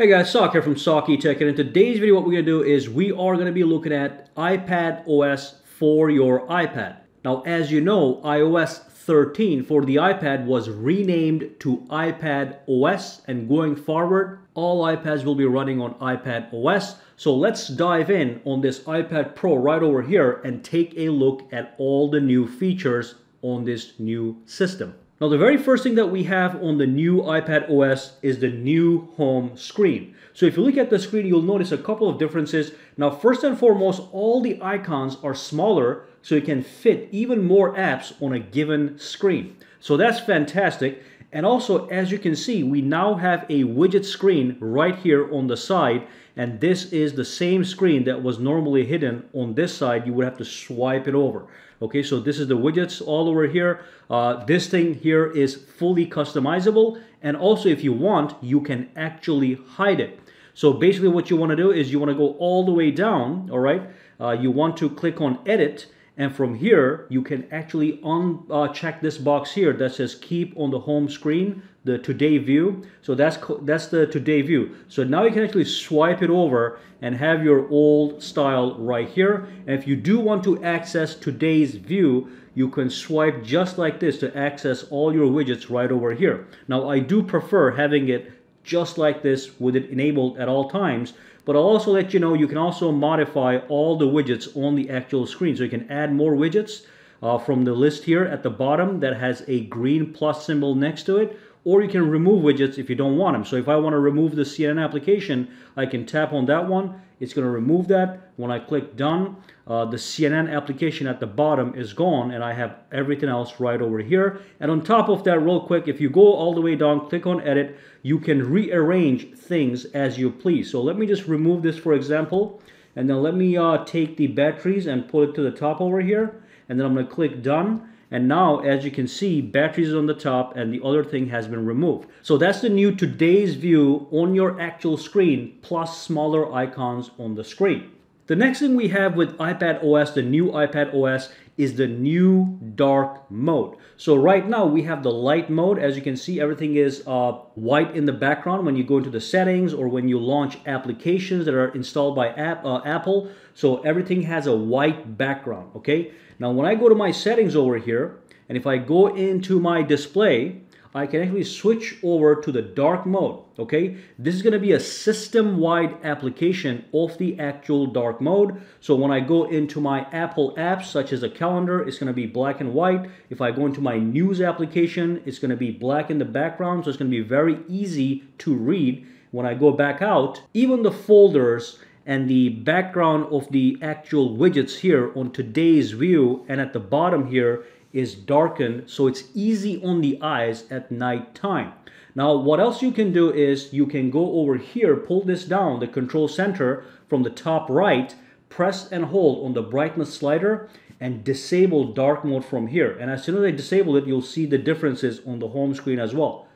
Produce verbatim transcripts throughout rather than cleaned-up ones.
Hey guys, Sak here from Sakitech, and in today's video what we're going to do is we are going to be looking at iPadOS for your iPad. Now as you know, iOS thirteen for the iPad was renamed to iPadOS, and going forward all iPads will be running on iPadOS. So let's dive in on this iPad Pro right over here and take a look at all the new features on this new system. Now the very first thing that we have on the new iPadOS is the new home screen. So if you look at the screen, you'll notice a couple of differences. Now first and foremost, all the icons are smaller so you can fit even more apps on a given screen. So that's fantastic. And also, as you can see, we now have a widget screen right here on the side, and this is the same screen that was normally hidden on this side. You would have to swipe it over. Okay, so this is the widgets all over here. Uh, this thing here is fully customizable, and also if you want, you can actually hide it. So basically what you want to do is you want to go all the way down, all right? Uh, you want to click on edit, and from here you can actually uncheck uh, this box here that says keep on the home screen, the today view. So that's, that's the today view. So now you can actually swipe it over and have your old style right here. And if you do want to access today's view, you can swipe just like this to access all your widgets right over here. Now I do prefer having it just like this with it enabled at all times, but I'll also let you know you can also modify all the widgets on the actual screen. So you can add more widgets uh, from the list here at the bottom that has a green plus symbol next to it, or you can remove widgets if you don't want them. So if I want to remove the C N N application, I can tap on that one. It's going to remove that. When I click done, uh, the C N N application at the bottom is gone, and I have everything else right over here. And on top of that, real quick, if you go all the way down, click on edit, you can rearrange things as you please. So let me just remove this, for example, and then let me uh, take the batteries and put it to the top over here, and then I'm going to click done. And now, as you can see, batteries on the top and the other thing has been removed. So that's the new today's view on your actual screen, plus smaller icons on the screen. The next thing we have with iPadOS, the new iPadOS, is the new dark mode. So right now we have the light mode. As you can see, everything is uh, white in the background when you go into the settings or when you launch applications that are installed by app, uh, Apple. So everything has a white background, okay? Now when I go to my settings over here, and if I go into my display, I can actually switch over to the dark mode, okay? This is going to be a system-wide application of the actual dark mode. So when I go into my Apple apps, such as a calendar, it's going to be black and white. If I go into my news application, it's going to be black in the background, so it's going to be very easy to read. When I go back out, even the folders and the background of the actual widgets here on today's view and at the bottom here is darkened, so it's easy on the eyes at night time. Now what else you can do is you can go over here, pull this down, the control center from the top right, press and hold on the brightness slider and disable dark mode from here. And as soon as I disable it, you'll see the differences on the home screen as well.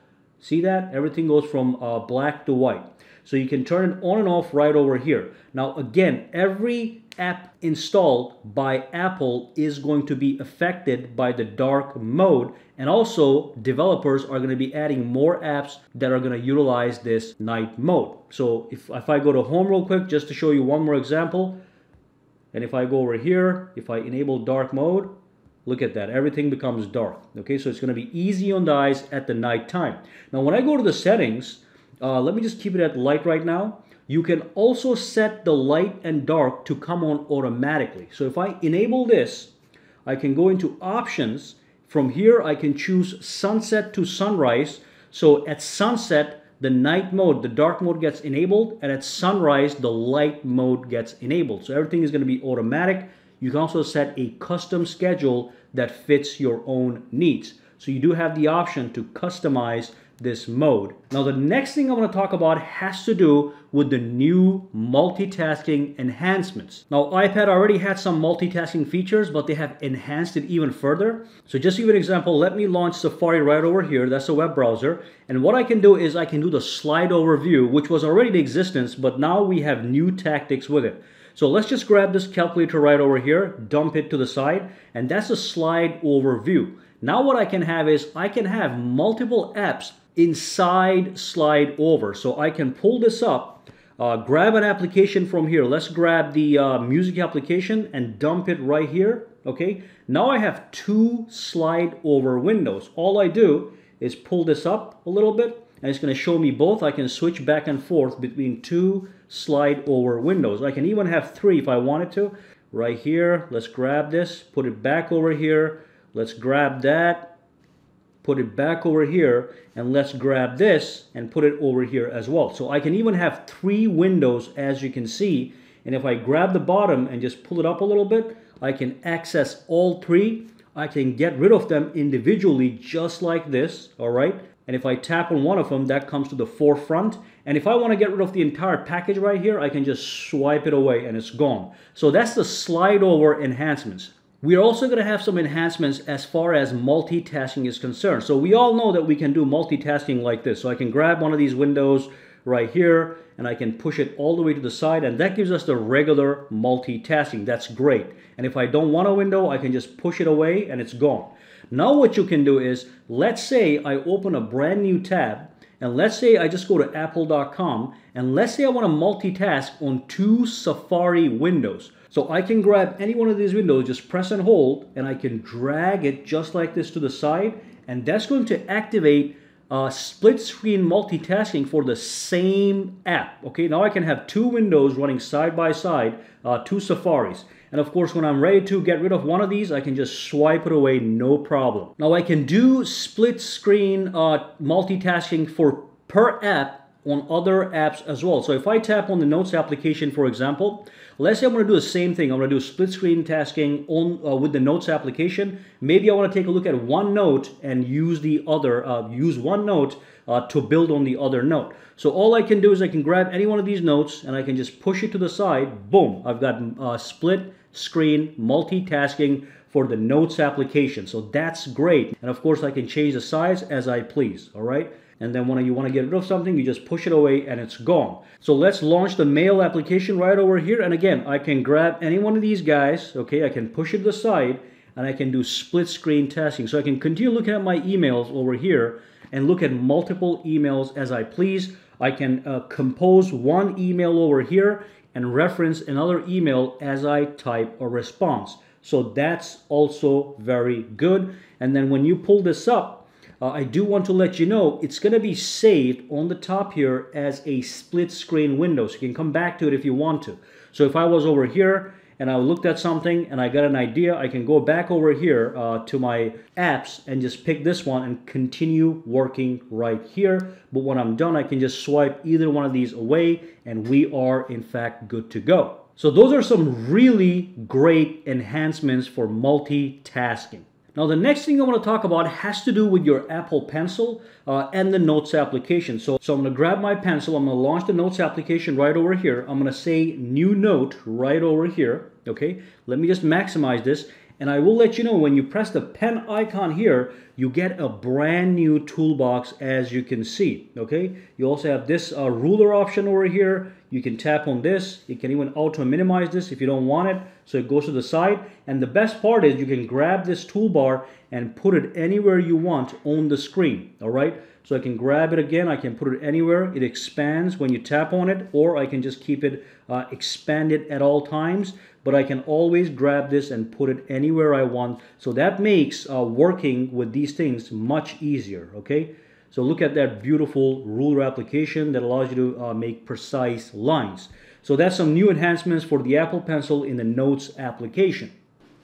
See that? Everything goes from uh, black to white. So you can turn it on and off right over here. Now again, every app installed by Apple is going to be affected by the dark mode, and also developers are going to be adding more apps that are going to utilize this night mode. So if, if I go to home real quick just to show you one more example, and if I go over here, if I enable dark mode, look at that, everything becomes dark. Okay, so it's going to be easy on the eyes at the night time. Now when I go to the settings, Uh, let me just keep it at light right now. You can also set the light and dark to come on automatically. So if I enable this, I can go into options. From here, I can choose sunset to sunrise. So at sunset, the night mode, the dark mode gets enabled, and at sunrise, the light mode gets enabled. So everything is going to be automatic. You can also set a custom schedule that fits your own needs. So you do have the option to customize this mode. Now the next thing I want to talk about has to do with the new multitasking enhancements. Now iPad already had some multitasking features, but they have enhanced it even further. So just to give an example, let me launch Safari right over here. That's a web browser. And what I can do is I can do the slide overview, which was already in existence, but now we have new tactics with it. So let's just grab this calculator right over here, dump it to the side, and that's a slide overview. Now what I can have is I can have multiple apps inside slide over. So I can pull this up, uh, grab an application from here. Let's grab the uh, music application and dump it right here. Okay, now I have two slide over windows. All I do is pull this up a little bit and it's going to show me both. I can switch back and forth between two slide over windows. I can even have three if I wanted to. Right here, let's grab this, put it back over here. Let's grab that, put it back over here, and let's grab this and put it over here as well. So I can even have three windows, as you can see. And if I grab the bottom and just pull it up a little bit, I can access all three. I can get rid of them individually just like this, all right? And if I tap on one of them, that comes to the forefront. And if I want to get rid of the entire package right here, I can just swipe it away and it's gone. So that's the slide over enhancements. We're also going to have some enhancements as far as multitasking is concerned. So we all know that we can do multitasking like this. So I can grab one of these windows right here and I can push it all the way to the side, and that gives us the regular multitasking. That's great. And if I don't want a window, I can just push it away and it's gone. Now what you can do is, let's say I open a brand new tab, and let's say I just go to Apple dot com, and let's say I want to multitask on two Safari windows. So I can grab any one of these windows, just press and hold, and I can drag it just like this to the side, and that's going to activate Uh, split screen multitasking for the same app. Okay, now I can have two windows running side by side, uh, two Safaris. And of course, when I'm ready to get rid of one of these, I can just swipe it away, no problem. Now I can do split screen uh, multitasking for per app on other apps as well. So if I tap on the Notes application, for example, let's say I'm going to do the same thing. I'm going to do split screen tasking on uh, with the Notes application. Maybe I want to take a look at OneNote and use the other, uh, use OneNote uh, to build on the other note. So all I can do is I can grab any one of these notes and I can just push it to the side. Boom, I've got uh, split screen multitasking for the Notes application. So that's great. And of course I can change the size as I please, all right? And then when you want to get rid of something, you just push it away and it's gone. So let's launch the Mail application right over here. And again, I can grab any one of these guys. Okay, I can push it to the side and I can do split screen tasking. So I can continue looking at my emails over here and look at multiple emails as I please. I can uh, compose one email over here and reference another email as I type a response. So that's also very good. And then when you pull this up, Uh, I do want to let you know it's going to be saved on the top here as a split screen window. So you can come back to it if you want to. So if I was over here and I looked at something and I got an idea, I can go back over here uh, to my apps and just pick this one and continue working right here. But when I'm done, I can just swipe either one of these away and we are in fact good to go. So those are some really great enhancements for multitasking. Now the next thing I want to talk about has to do with your Apple Pencil uh, and the Notes application. So, so I'm going to grab my pencil, I'm going to launch the Notes application right over here. I'm going to say New Note right over here. Okay, let me just maximize this. And I will let you know when you press the pen icon here, you get a brand new toolbox as you can see, okay? You also have this uh, ruler option over here. You can tap on this. You can even auto minimize this if you don't want it. So it goes to the side. And the best part is you can grab this toolbar and put it anywhere you want on the screen, all right? So I can grab it again. I can put it anywhere. It expands when you tap on it, or I can just keep it uh, expanded at all times. But I can always grab this and put it anywhere I want. So that makes uh, working with these things much easier, okay? So look at that beautiful ruler application that allows you to uh, make precise lines. So that's some new enhancements for the Apple Pencil in the Notes application.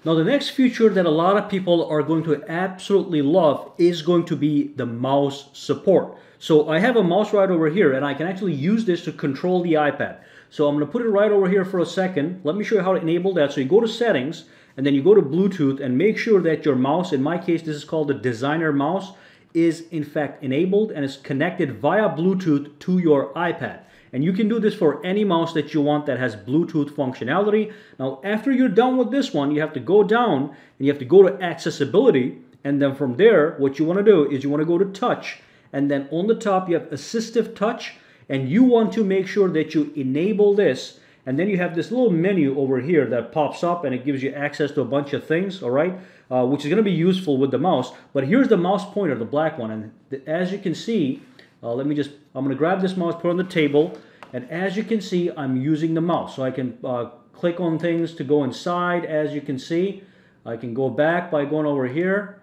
Now the next feature that a lot of people are going to absolutely love is going to be the mouse support. So I have a mouse right over here and I can actually use this to control the iPad. So I'm going to put it right over here for a second. Let me show you how to enable that. So you go to settings and then you go to Bluetooth and make sure that your mouse, in my case this is called the Designer Mouse, is in fact enabled and is connected via Bluetooth to your iPad. And you can do this for any mouse that you want that has Bluetooth functionality. Now, after you're done with this one, you have to go down and you have to go to accessibility. And then from there, what you want to do is you want to go to touch. And then on the top, you have Assistive Touch. And you want to make sure that you enable this. And then you have this little menu over here that pops up and it gives you access to a bunch of things, all right? uh, which is going to be useful with the mouse. But here's the mouse pointer, the black one, and the, as you can see, uh, let me just, I'm going to grab this mouse, put it on the table, and as you can see, I'm using the mouse. So I can uh, click on things to go inside, as you can see. I can go back by going over here.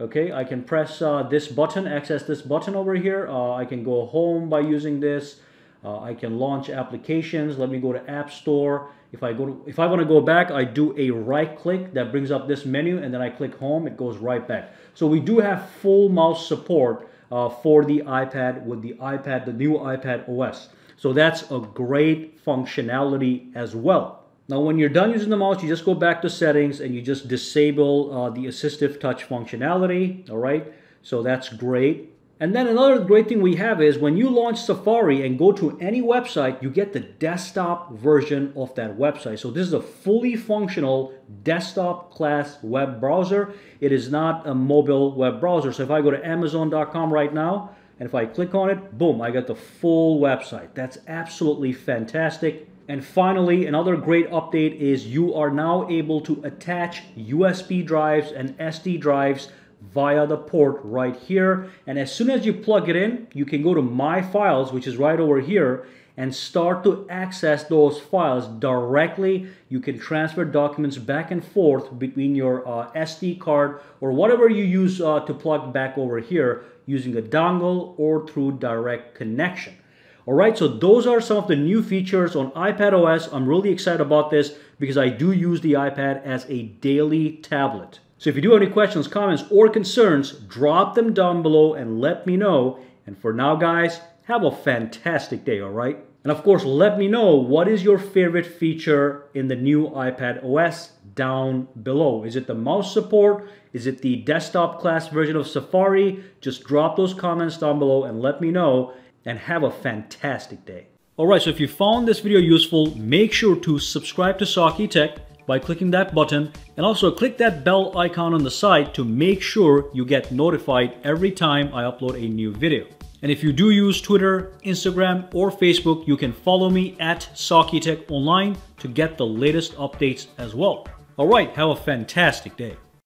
Okay, I can press uh, this button, access this button over here. Uh, I can go home by using this. Uh, I can launch applications. Let me go to App Store. If I go to, if I want to go back, I do a right click. That brings up this menu, and then I click home. It goes right back. So we do have full mouse support uh, for the iPad with the iPad, the new iPad O S. So that's a great functionality as well. Now, when you're done using the mouse, you just go back to settings and you just disable uh, the Assistive Touch functionality, all right? So that's great. And then another great thing we have is when you launch Safari and go to any website, you get the desktop version of that website. So this is a fully functional desktop class web browser. It is not a mobile web browser. So if I go to Amazon dot com right now, and if I click on it, boom, I got the full website. That's absolutely fantastic. And finally, another great update is you are now able to attach U S B drives and S D drives via the port right here. And as soon as you plug it in, you can go to My Files, which is right over here, and start to access those files directly. You can transfer documents back and forth between your uh, S D card or whatever you use uh, to plug back over here using a dongle or through direct connection. All right, so those are some of the new features on iPadOS. I'm really excited about this because I do use the iPad as a daily tablet. So if you do have any questions, comments, or concerns, drop them down below and let me know. And for now, guys, have a fantastic day, all right? And of course, let me know what is your favorite feature in the new iPadOS down below. Is it the mouse support? Is it the desktop class version of Safari? Just drop those comments down below and let me know. And have a fantastic day. All right, so if you found this video useful, make sure to subscribe to Sakitech by clicking that button, and also click that bell icon on the side to make sure you get notified every time I upload a new video. And if you do use Twitter, Instagram, or Facebook, you can follow me at Sakitech Online to get the latest updates as well. All right, have a fantastic day.